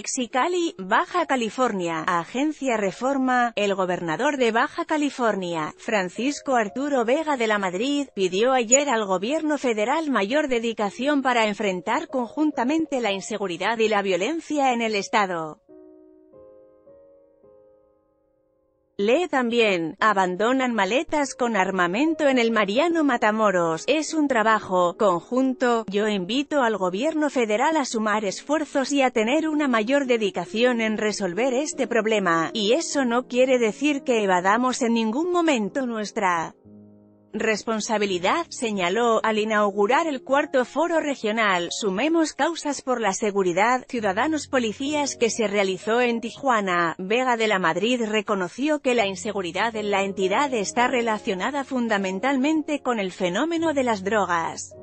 Mexicali, Baja California, Agencia Reforma. El gobernador de Baja California, Francisco Arturo Vega de la Madrid, pidió ayer al gobierno federal mayor dedicación para enfrentar conjuntamente la inseguridad y la violencia en el estado. Lee también, abandonan maletas con armamento en el Mariano Matamoros, es un trabajo conjunto, yo invito al gobierno federal a sumar esfuerzos y a tener una mayor dedicación en resolver este problema, y eso no quiere decir que evadamos en ningún momento nuestra responsabilidad, señaló, al inaugurar el cuarto foro regional, Sumemos Causas por la Seguridad, Ciudadanos Policías, que se realizó en Tijuana. Vega de la Madrid reconoció que la inseguridad en la entidad está relacionada fundamentalmente con el fenómeno de las drogas.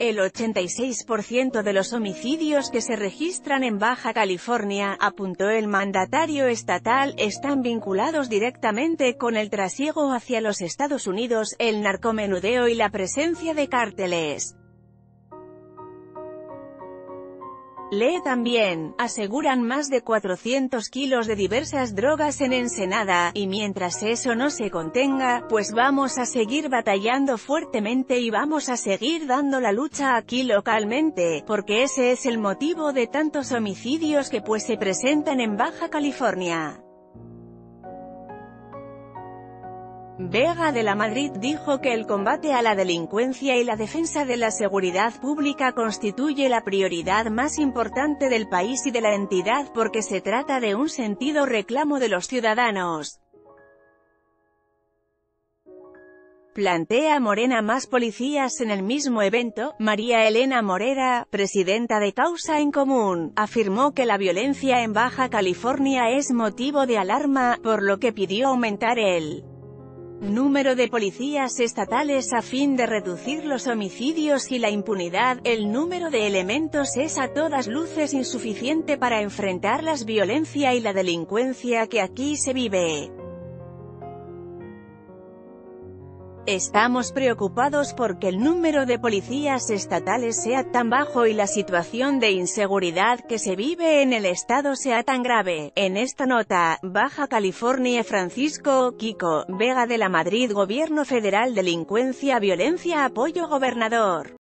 El 86% de los homicidios que se registran en Baja California, apuntó el mandatario estatal, están vinculados directamente con el trasiego hacia los Estados Unidos, el narcomenudeo y la presencia de cárteles. Lee también, aseguran más de 400 kilos de diversas drogas en Ensenada, y mientras eso no se contenga, pues vamos a seguir batallando fuertemente y vamos a seguir dando la lucha aquí localmente, porque ese es el motivo de tantos homicidios que pues se presentan en Baja California. Vega de la Madrid dijo que el combate a la delincuencia y la defensa de la seguridad pública constituye la prioridad más importante del país y de la entidad porque se trata de un sentido reclamo de los ciudadanos. Plantea Morena más policías en el mismo evento. María Elena Morera, presidenta de Causa en Común, afirmó que la violencia en Baja California es motivo de alarma, por lo que pidió aumentar el número de policías estatales a fin de reducir los homicidios y la impunidad. El número de elementos es a todas luces insuficiente para enfrentar la violencia y la delincuencia que aquí se vive. Estamos preocupados porque el número de policías estatales sea tan bajo y la situación de inseguridad que se vive en el estado sea tan grave. En esta nota, Baja California, Francisco, Kiko, Vega de la Madrid, Gobierno Federal, Delincuencia, Violencia, Apoyo Gobernador.